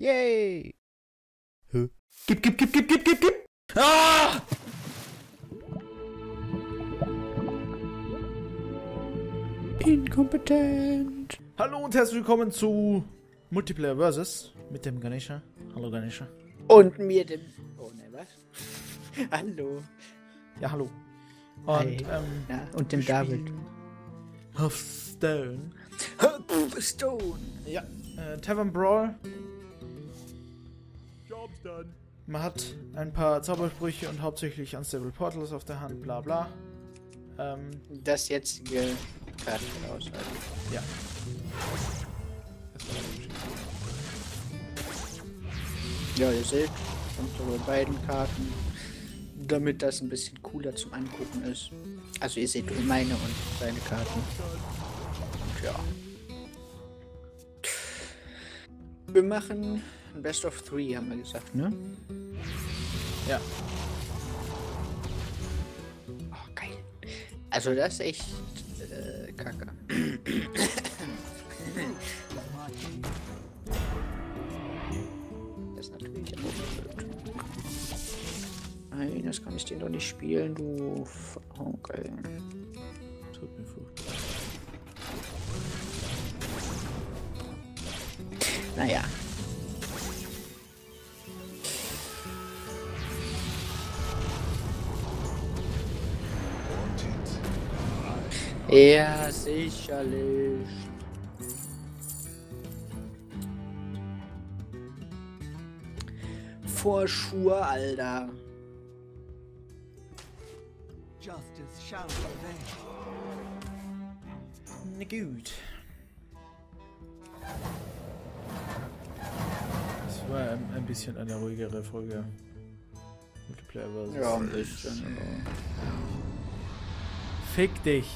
Yay! Hö? Gib! Ah! Inkompetent. Hallo und herzlich willkommen zu MultiPlayer Versus mit dem Ganesha. Hallo Ganesha. Und mir dem... Oh ne, was? Hallo. Ja, hallo. Und, hey. Ja, und dem David. Hearthstone. Hearthstone. Ja, Tavern Brawl. Job's done. Man hat ein paar Zaubersprüche und hauptsächlich Unstable Portals auf der Hand, bla bla. Das jetzige Kartenspiel aus. Ja. Ja, ihr seht, kommt sowohl beiden Karten, damit das ein bisschen cooler zum Angucken ist. Also ihr seht meine und seine Karten. Und ja. Wir machen ein Best of 3, haben wir gesagt, ne? Ja. Oh, geil. Also das ist echt kacke. Das ist natürlich auch blöd. Nein, das kann ich dir doch nicht spielen, du... Oh, geil. Tut mir furchtbar. Naja. Ja, sicherlich. Vorschuhe, Alter. Justice shall prevail. Na gut. Das war ein bisschen eine ruhigere Folge. MultiPlayer war es. Ja, ein bisschen. Aber... Fick dich.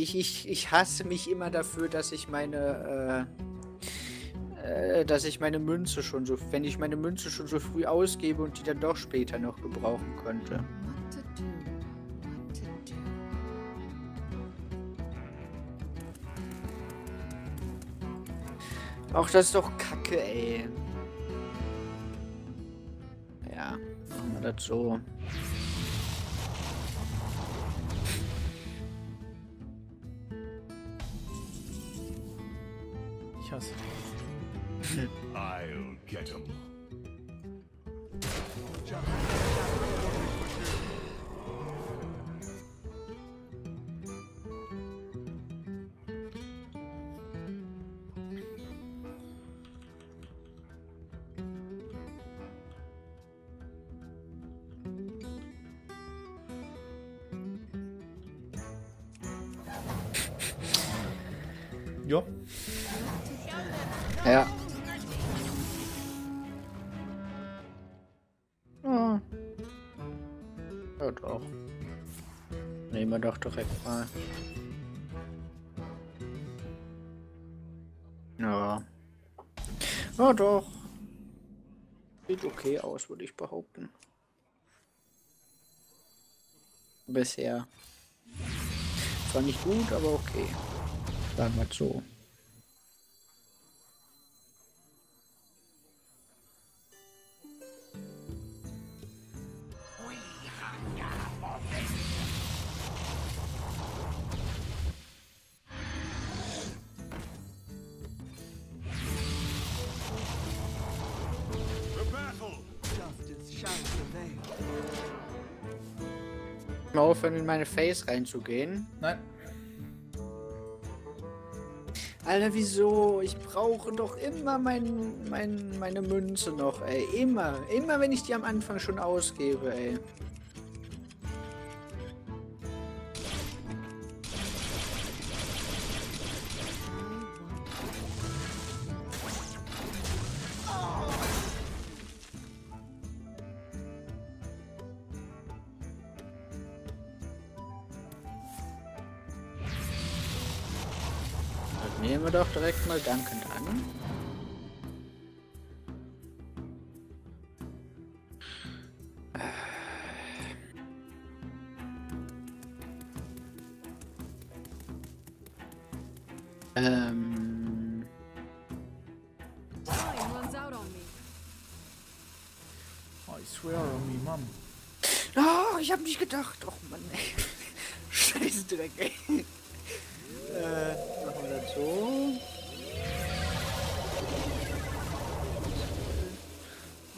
Ich hasse mich immer dafür, dass ich meine Münze schon so, wenn ich meine Münze schon so früh ausgebe und die dann doch später noch gebrauchen könnte. Auch das ist doch Kacke, ey. Ja, machen wir das so. Ich hasse dich. I'll get him. Jo. Ja. Ja. Ja, doch. Nehmen wir doch direkt mal. Ja. Ja, doch. Sieht okay aus, würde ich behaupten. Bisher. Zwar nicht gut, aber okay. Sagen wir so. Mal aufhören, in meine Face reinzugehen. Nein. Alter, wieso? Ich brauche doch immer meine Münze noch, ey. Immer. Immer, wenn ich die am Anfang schon ausgebe, ey. Nehmen wir doch direkt mal dankend an. I swear on me, Mom. Oh, ich hab nicht gedacht. Och, Mann, ey. Scheiß Dreck, ey. Machen wir das so.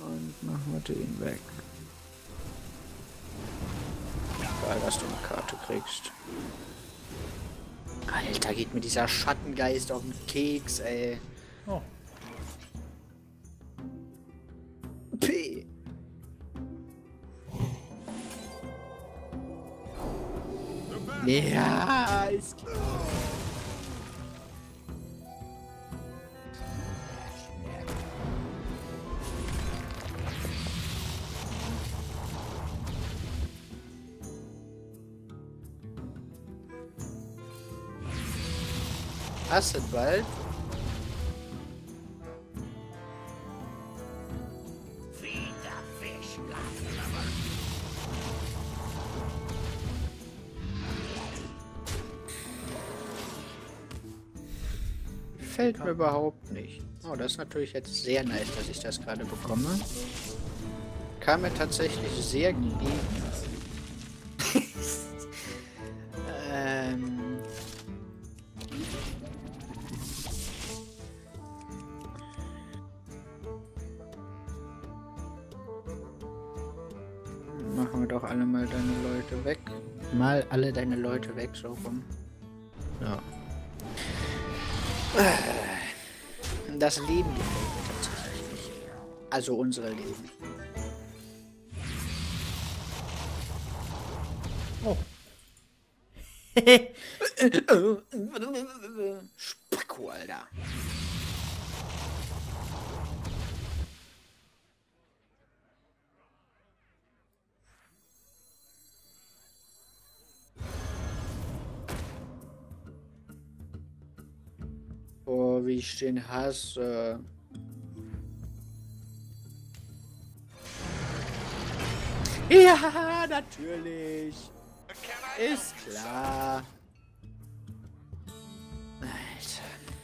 Und machen wir den weg. Geil, dass du eine Karte kriegst. Alter, geht mir dieser Schattengeist auf den Keks, ey. Oh. P. Ja, ist klar. Hast du bald? Fällt mir überhaupt nicht. Oh, das ist natürlich jetzt sehr nice, dass ich das gerade bekomme. Kam mir tatsächlich sehr gelegen. Machen wir doch alle mal deine Leute weg. Mal alle deine Leute weg, so rum. Ja. Das Leben gefällt mir tatsächlich nicht. Also unsere Leben. Oh. Spacko, Alter. Oh, wie ich den hasse. Ja, natürlich. Ist klar. Alter.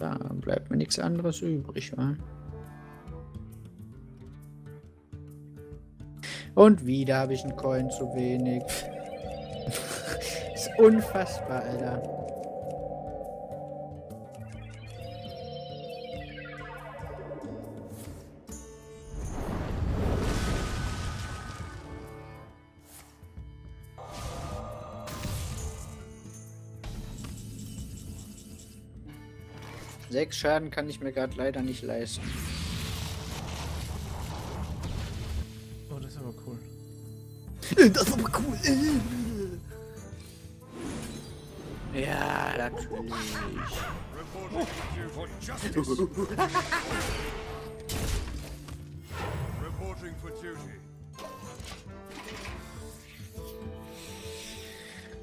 Da bleibt mir nichts anderes übrig, wa? Und wieder habe ich einen Coin zu wenig. Unfassbar, Alter. Sechs Schaden kann ich mir gerade leider nicht leisten. Oh, das ist aber cool. Das ist aber cool. Ja, natürlich.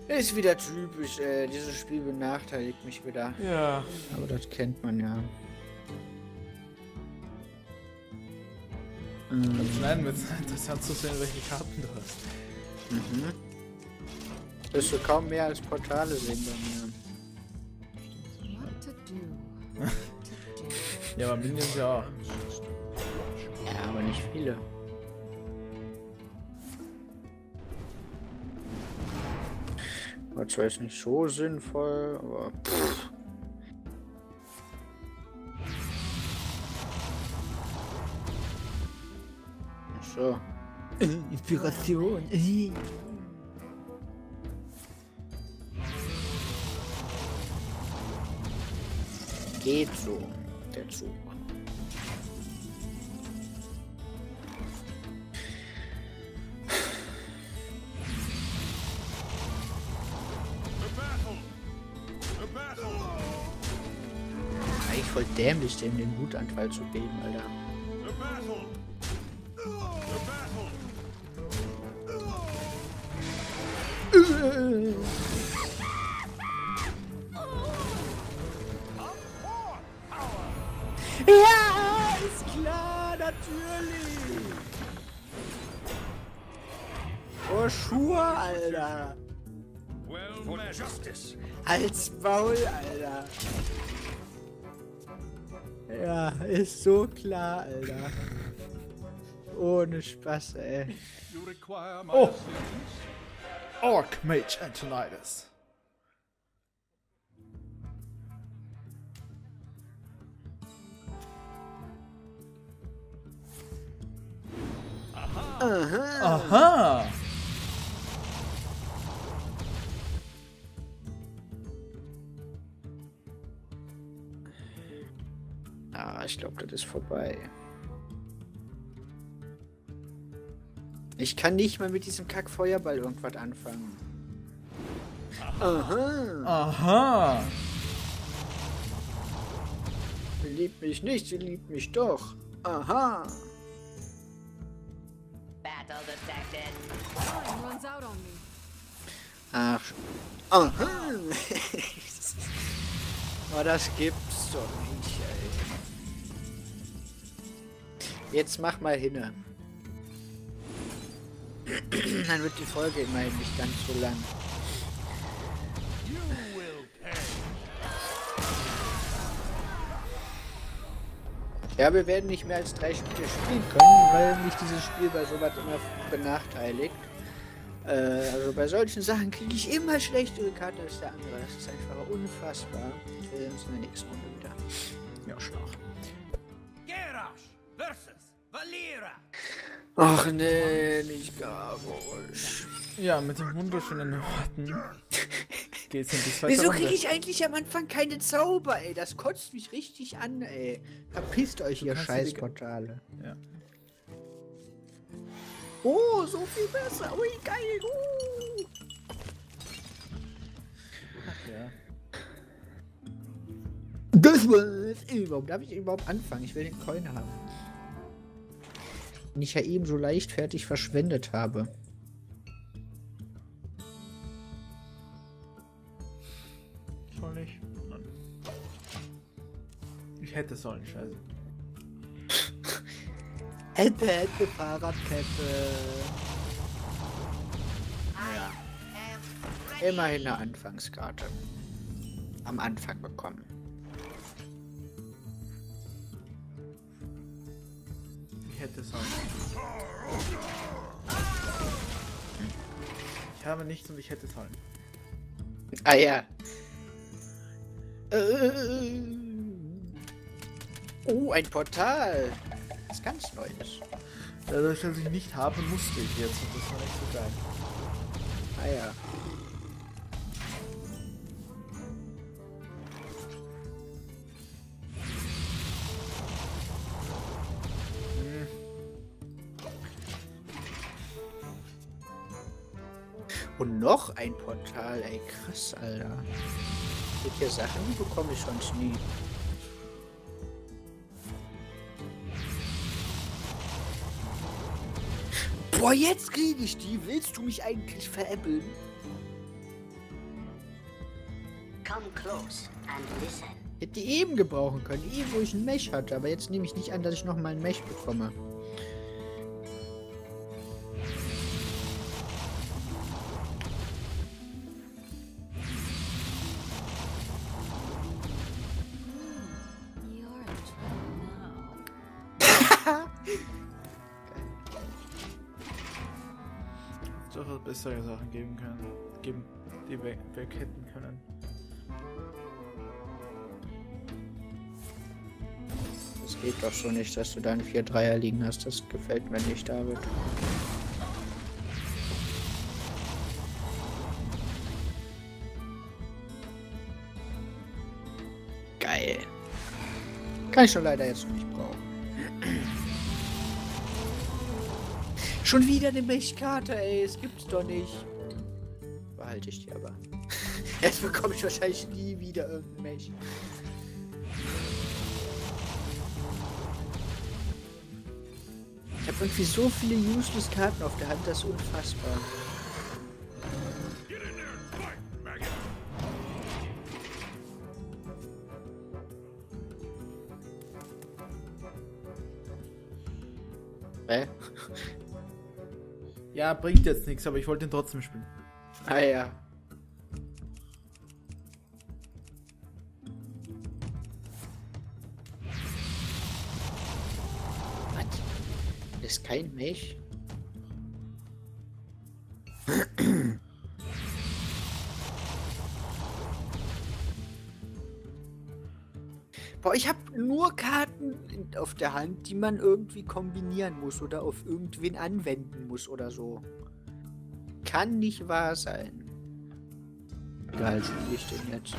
Ist wieder typisch, dieses Spiel benachteiligt mich wieder. Ja. Aber das kennt man ja. Das schneiden wir jetzt interessant zu sehen, welche Karten du hast. Mhm. Wirst du kaum mehr als Portale sehen bei mir. Ja, aber Minions ja auch. Ja, aber nicht viele. War zwar jetzt nicht so sinnvoll, aber... Pff. Ach so. Inspiration. Geht so, der Zug. Eigentlich voll dämlich, dem den Wutanfall zu geben, Alter. Ja, ist klar, natürlich. blaue Schuhe, Alter. Als Maul, Alter. Ja, ist so klar, Alter. Ohne Spaß, ey. Oh! Orkmage Antonidas. Aha! Ah, ich glaube, das ist vorbei. Ich kann nicht mal mit diesem Kackfeuerball irgendwas anfangen. Aha! Aha! Sie liebt mich nicht, sie liebt mich doch. Aha! Ach, aha! Oh, das gibt's doch nicht, ey. Jetzt mach mal hin. Dann wird die Folge immerhin nicht ganz so lang. Ja, wir werden nicht mehr als 3 Spiele spielen können, weil mich dieses Spiel bei sowas immer benachteiligt. Also bei solchen Sachen kriege ich immer schlechtere Karten als der andere. Das ist einfach unfassbar. Wir sehen uns in der nächsten Runde wieder. Ja, Schlauch. Garrosh versus Valera. Ach nee, nicht Garrosh. Ja, mit den wunderschönen Worten. Wieso kriege ich eigentlich am Anfang keine Zauber, ey? Das kotzt mich richtig an, ey. Verpisst euch, ihr Scheißportale. Ja. Oh, so viel besser. Ui, geil. Ach ja. Das war's. Überhaupt. Darf ich überhaupt anfangen? Ich will den Coin haben. Den ich ja eben so leichtfertig verschwendet habe. Soll ich? Nein. Ich hätte sollen, scheiße. Hätte, Fahrradkette. Ja. Immerhin eine Anfangskarte. Am Anfang bekommen. Ich hätte es auch nicht. Ich habe nichts und ich hätte es sollen. Ah ja. Oh, ein Portal. Ganz Neues. Dadurch, dass ich nicht habe, musste ich jetzt. Und das war nicht so geil. Ah ja. Hm. Und noch ein Portal, ey. Krass, Alter. Solche Sachen bekomme ich sonst nie. Boah, jetzt kriege ich die. Willst du mich eigentlich veräppeln? Come close and listen. Hätte die eben gebrauchen können, eben wo ich ein Mech hatte, aber jetzt nehme ich nicht an, dass ich nochmal ein Mech bekomme. Bessere Sachen geben können, die weg hätten können. Es geht doch so nicht, dass du da einen 4-3er liegen hast. Das gefällt mir nicht, David. Geil. Kann ich schon leider jetzt nicht brauchen. Schon wieder eine Mechkarte, ey, es gibt's doch nicht. Behalte ich die aber. Jetzt bekomme ich wahrscheinlich nie wieder irgendeinen Mech. Ich habe irgendwie so viele useless Karten auf der Hand, das ist unfassbar. Ja, bringt jetzt nichts, aber ich wollte ihn trotzdem spielen. Ah ja. Was? Das ist kein Mech? Boah, ich habe nur Karten auf der Hand, die man irgendwie kombinieren muss oder auf irgendwen anwenden muss oder so. Kann nicht wahr sein. Egal, spiele ich denn jetzt.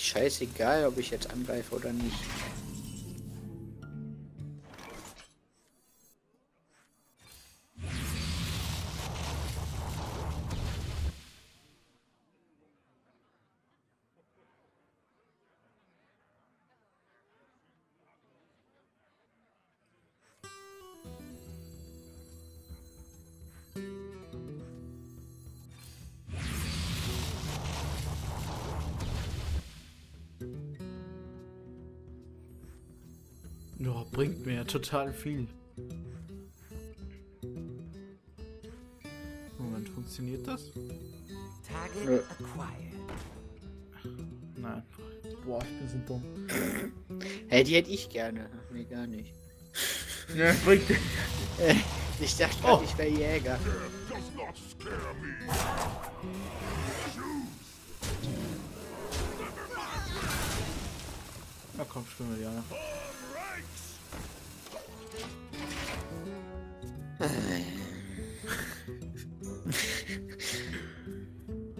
Scheißegal, ob ich jetzt angreife oder nicht. Ja, bringt mir ja total viel. Moment, funktioniert das? Target Acquire. Nein. Boah, ich bin so dumm. Hey, die hätte ich gerne. Nee, gar nicht. Ja, bringt. Ich dachte gerade, ich wäre Jäger. Na komm, spielen wir Jäger.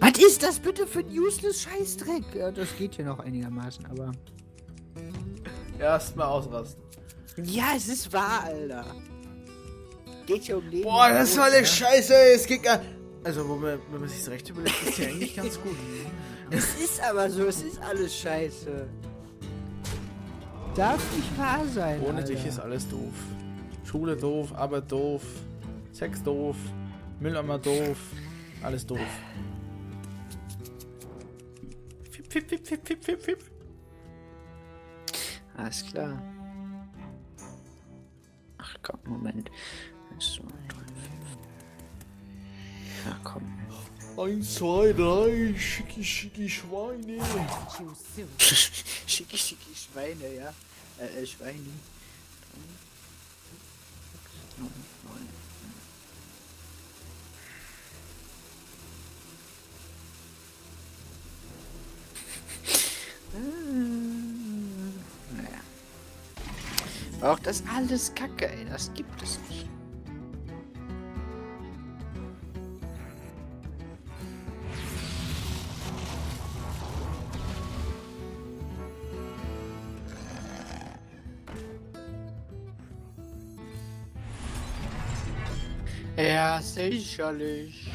Was ist das bitte für ein useless Scheißdreck? Ja, das geht hier noch einigermaßen, aber... Erstmal ausrasten. Ja, es ist wahr, Alter. Geht hier um Leben. Boah, das war eine Scheiße, es geht gar... Also, wenn man sich's recht überlegt, ist ja eigentlich ganz gut. Es ist aber so, es ist alles Scheiße. Darf nicht wahr sein, Ohne Alter. Dich ist alles doof. Schule doof, Arbeit doof, Sex doof, Mülleimer doof, alles doof. Fip, fip, fip, fip, fip, fip, fip. Alles klar. Ach komm, Moment. 1, 2, 3, 4. Ja, komm. 1, 2, 3, schicki, schicki, Schweine. Schicki, schicki, Schweine, ja. Schweine. 9. Naja. Auch das alles Kacke, ey. Das gibt es nicht. Ja, sicherlich.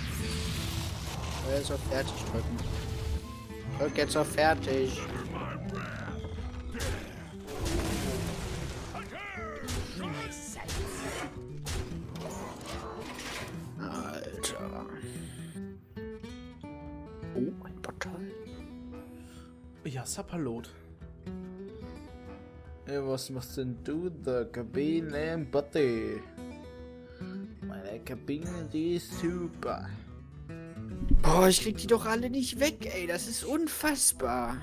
Ich jetzt auf fertig drücken. Ich drück jetzt auf fertig. Alter. Oh, ein Portal. Ja, Sapperlot. Hey, was machst denn du da? Kabine, Buddy. Meine Kabine, die ist super. Boah, ich krieg die doch alle nicht weg, ey. Das ist unfassbar.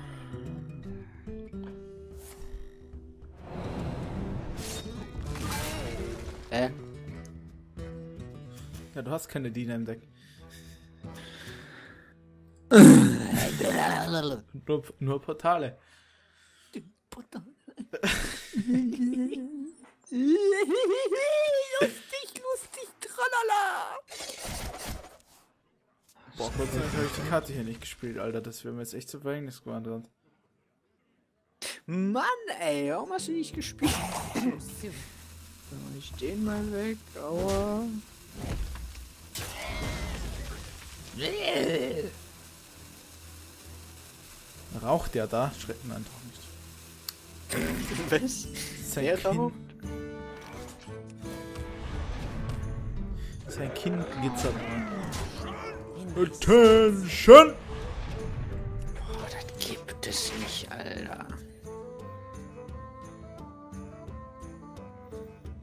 Ja, du hast keine Diener im Deck. nur Portale. Portale. lustig, tralala! Boah, kurz habe ich die Karte hier nicht gespielt, Alter. Das wäre mir jetzt echt zu Verhängnis geworden. Mann, ey, warum hast du nicht gespielt? Ich den mal weg, aua. Raucht der da? Schreckt man doch nicht. Was? Sein Kinn. Sein Kinn glitzert. Attention! Boah, das gibt es nicht, Alter.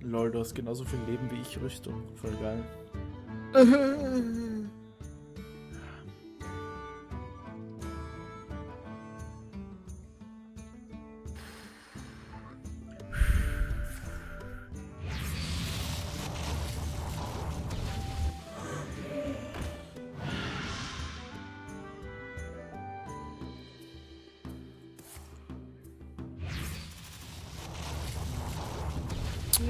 Lol, du hast genauso viel Leben wie ich Rüstung. Voll geil.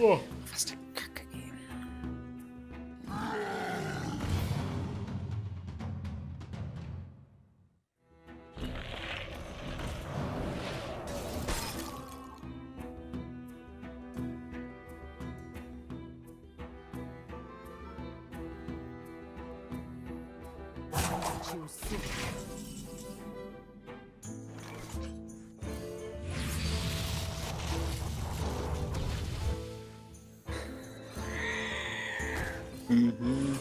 Oh. Was der Kacke geben. Mhm.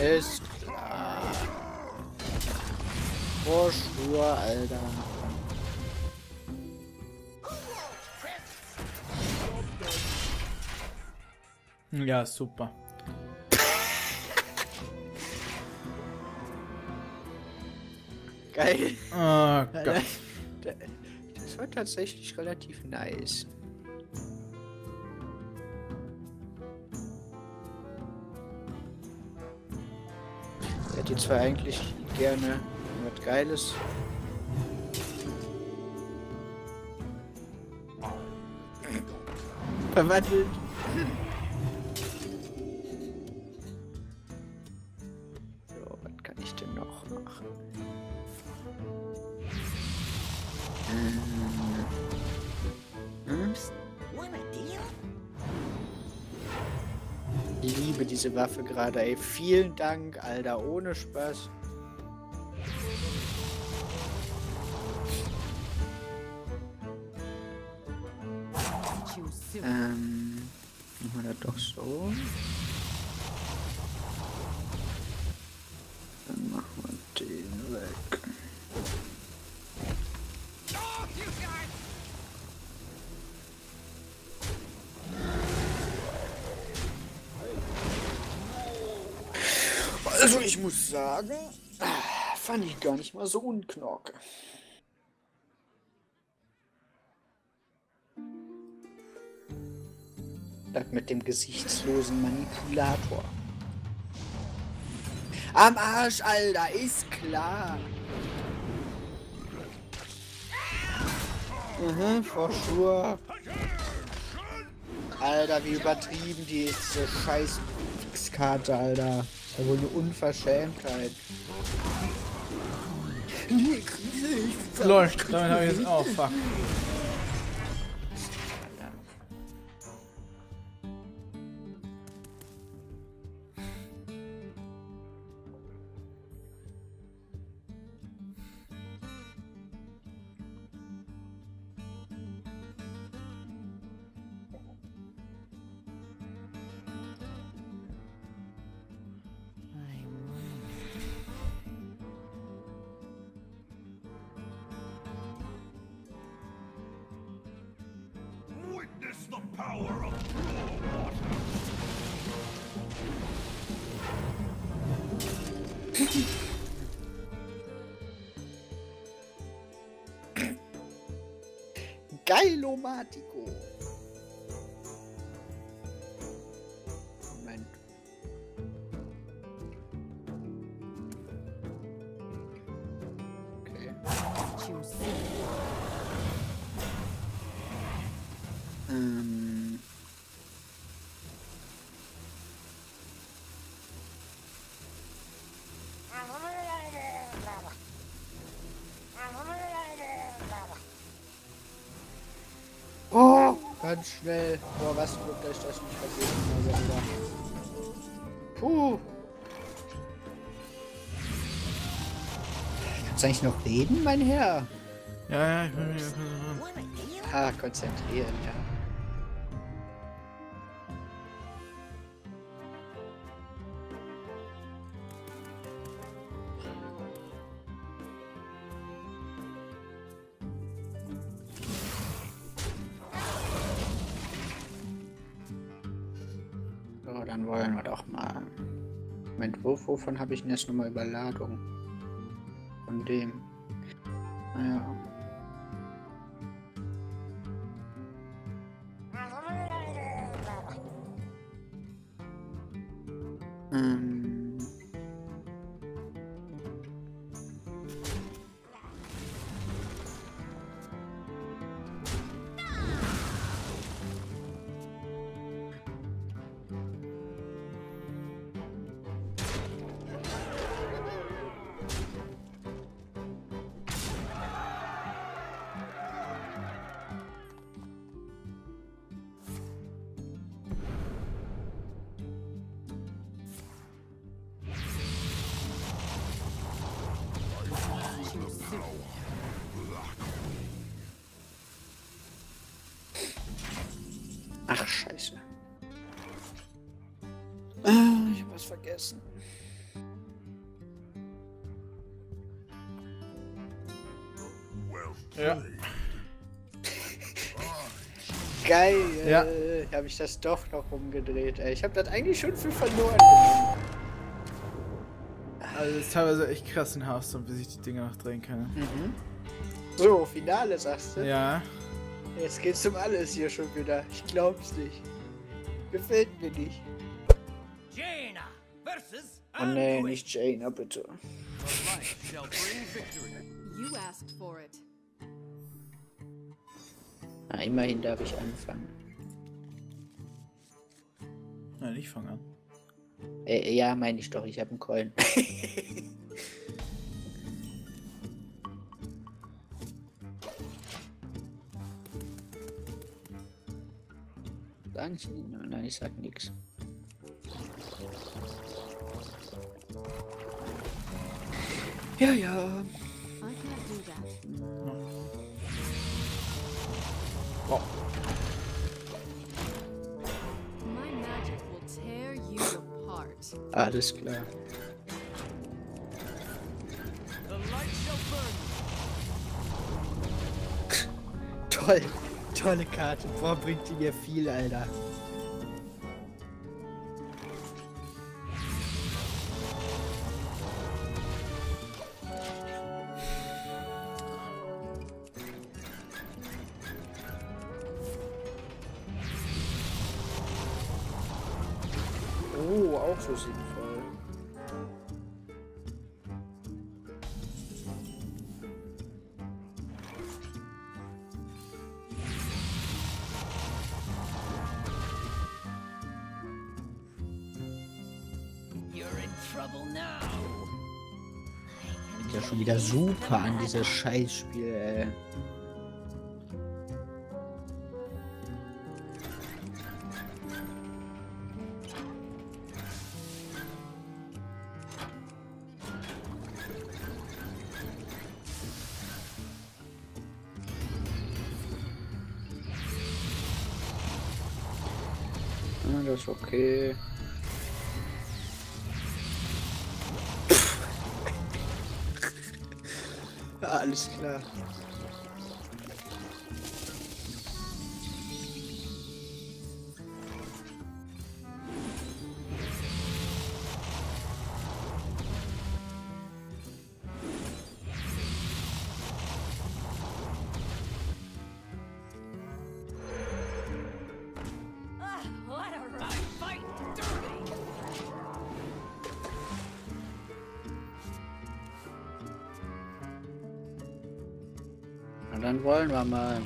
Ist klar. Oh, Schwur, Alter. Ja, super. Geil. Oh Gott. Das war tatsächlich relativ nice. Ich hätte zwar eigentlich gerne was Geiles. Verwandelt. So, was kann ich denn noch machen? Ich liebe diese Waffe gerade, ey. Vielen Dank, Alter. Ohne Spaß. Machen wir das doch so. Dann machen wir den weg. Also ich muss sagen, fand ich gar nicht mal so unknorke. Das mit dem gesichtslosen Manipulator. Am Arsch, Alter, ist klar. Mhm, for sure. Alter, wie übertrieben diese scheiß X-Karte, Alter. Das ist ja wohl eine Unverschämtheit. Lol, damit habe ich jetzt auch, fuck. Geilomatico. Moment. Okay. Ganz schnell. Boah, was wird gleich das nicht passieren? Puh. Kannst du eigentlich noch reden, mein Herr? Ja, ja, ich bin hier. Ah, konzentrieren, ja. So, dann wollen wir doch mal. Moment, wovon habe ich denn jetzt nochmal Überladung? Von dem. Naja. Ach, scheiße. Ich hab was vergessen. Ja. Geil. Ja. Habe ich das doch noch rumgedreht. Ey. Ich habe das eigentlich schon für verloren. Also das ist teilweise echt krass in Hearthstone, bis ich die Dinger noch drehen kann. Mhm. So, Finale sagst du? Ja. Jetzt geht's um alles hier schon wieder. Ich glaub's nicht. Gefällt mir nicht. Jaina versus oh nee, nicht Jaina, bitte. Na, immerhin darf ich anfangen. Nein, ich fange an. Ja, meine ich doch, ich habe einen Coin. Nein, ich sag nichts. Ja, ja. Oh. Alles klar. Toll. Tolle Karte. Boah, bringt die mir viel, Alter. Oh, auch so sinnvoll. Ja, schon wieder super an dieses Scheißspiel, ey. Ja, das ist okay. Alles klar. Dann wollen wir mal.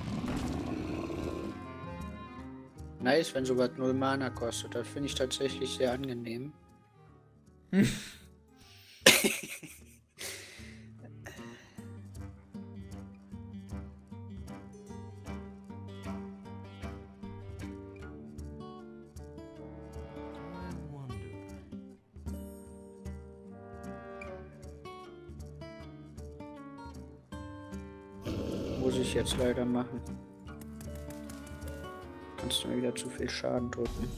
Nice, wenn sowas 0 Mana kostet. Das finde ich tatsächlich sehr angenehm. ich jetzt leider machen. Kannst du mir wieder zu viel Schaden drücken.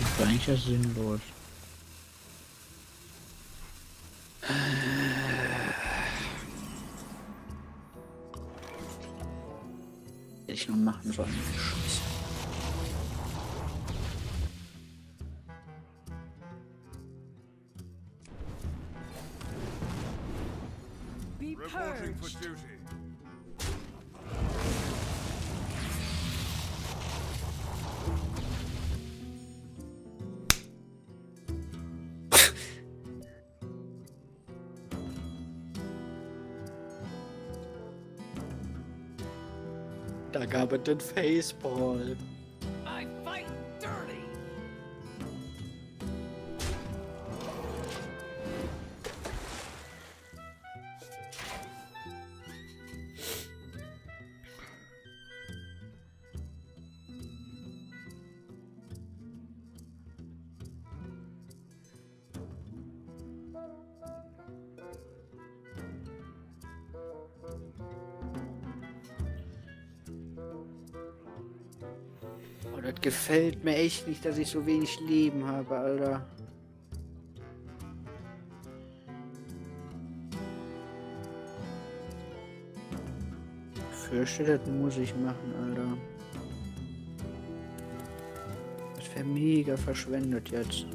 Das war eigentlich ja sinnlos. Hätte ich noch machen sollen. Scheiße. Da gab es den Faceball. Das gefällt mir echt nicht, dass ich so wenig Leben habe, Alter. Ich fürchte, das muss ich machen, Alter. Das wäre mega verschwendet jetzt.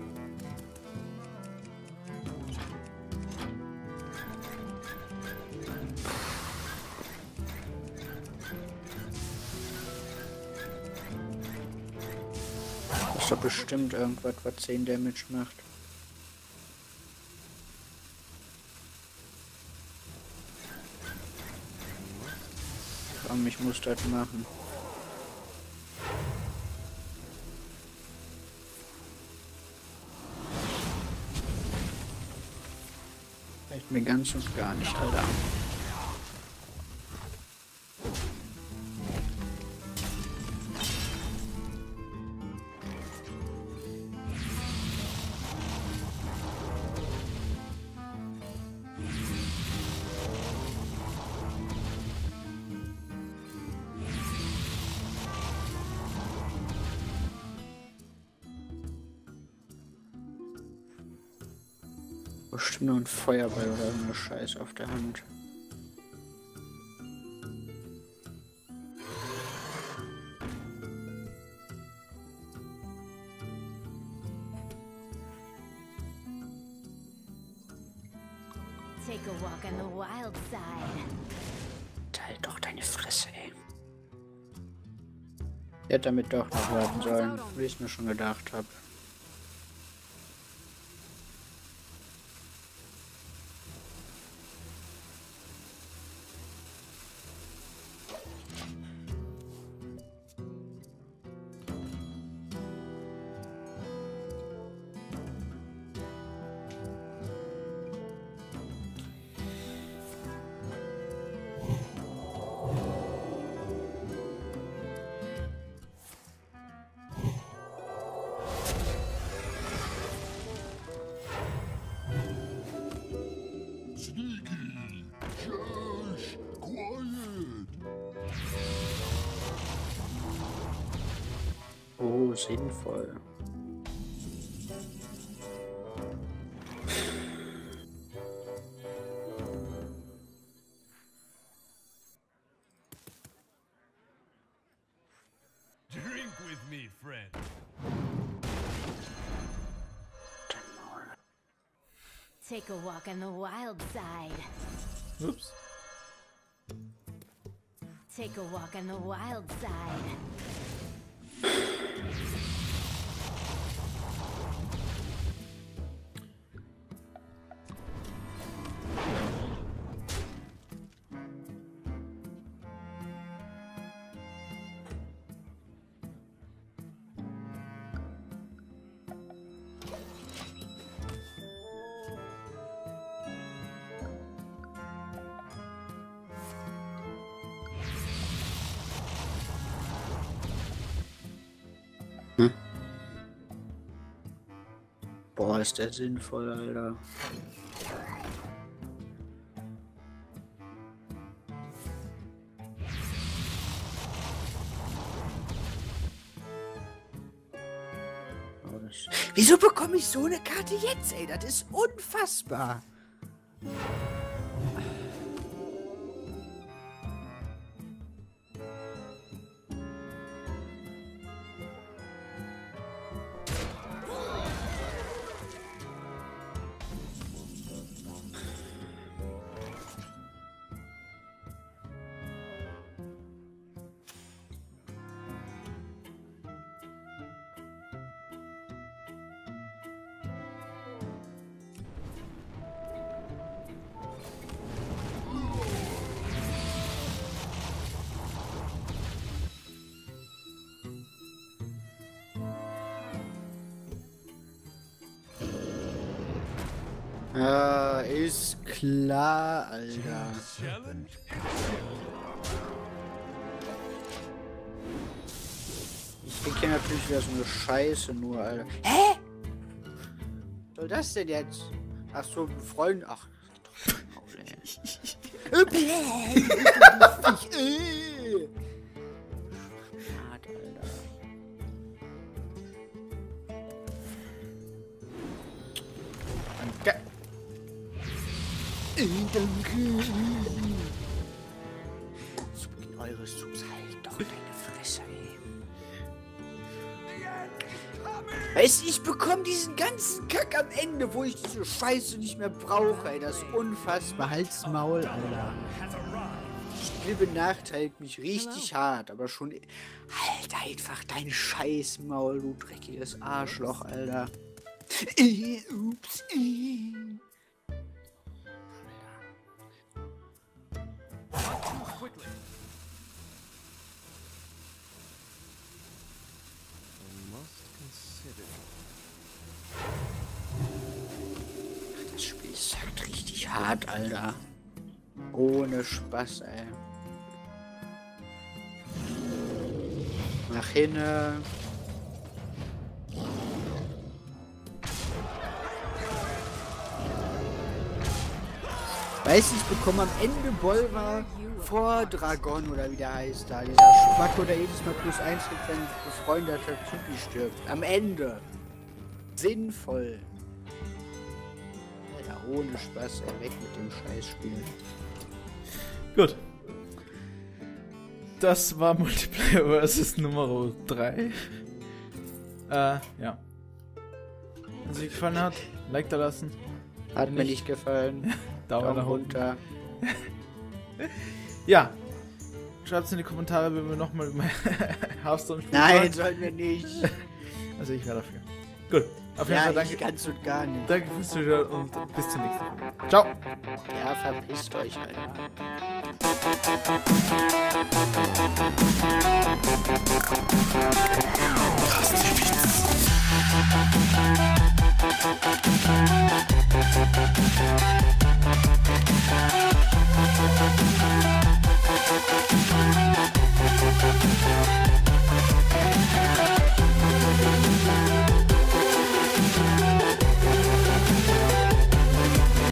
Bestimmt irgendwas, was 10 Damage macht. Komm, ich muss das machen. Reicht mir ganz und gar nicht, Alter. Bestimmt noch ein Feuerball oder irgendeine Scheiß auf der Hand. Take a walk on the wild side. Halt doch deine Fresse, ey. Ich hätte damit doch noch warten sollen, wie ich mir schon gedacht habe. sinnvoll. Take a walk on the wild side. Oops. Take a walk on the wild side. Boah, ist der sinnvoll, Alter. Wieso bekomme ich so eine Karte jetzt, ey? Das ist unfassbar. Ja, ist klar, Alter. Ich krieg hier natürlich wieder so eine Scheiße nur, Alter. Hä? Was soll das denn jetzt? Ach so, ein Freund. Ach. Danke. So, eure Subs, halt doch deine Fresse, ey. Weißt du, ich bekomme diesen ganzen Kack am Ende, wo ich diese Scheiße nicht mehr brauche, ey. Das ist unfassbar. Halt's Maul, Alter. Spiel benachteiligt mich richtig hart, aber schon... Halt einfach dein scheiß Maul, du dreckiges Arschloch, Alter. Ups, das Spiel sagt richtig hart, Alter. Ohne Spaß, ey. Nach hinne. Weiß ich bekomme am Ende Bolvar vor Dragon oder wie der heißt da. Dieser Schwacko, der jedes Mal +1 kriegt, wenn befreundeter Typi stirbt. Am Ende. Sinnvoll. Alter, ohne Spaß, ey, weg mit dem Scheißspiel. Gut. Das war Multiplayer vs. Nummer 3. Ja. Wenn es euch gefallen hat, Like da lassen. Hat mir nicht gefallen. Daumen runter. Ja. Schreibt es in die Kommentare, wenn wir nochmal über Hearthstone spielen. Nein, sollen wir nicht. Also ich wäre dafür. Gut. Auf jeden Fall danke. Ganz und gar nicht. Danke fürs Zuschauen und bis zum nächsten Mal. Ciao. Ja, verpisst euch, Alter.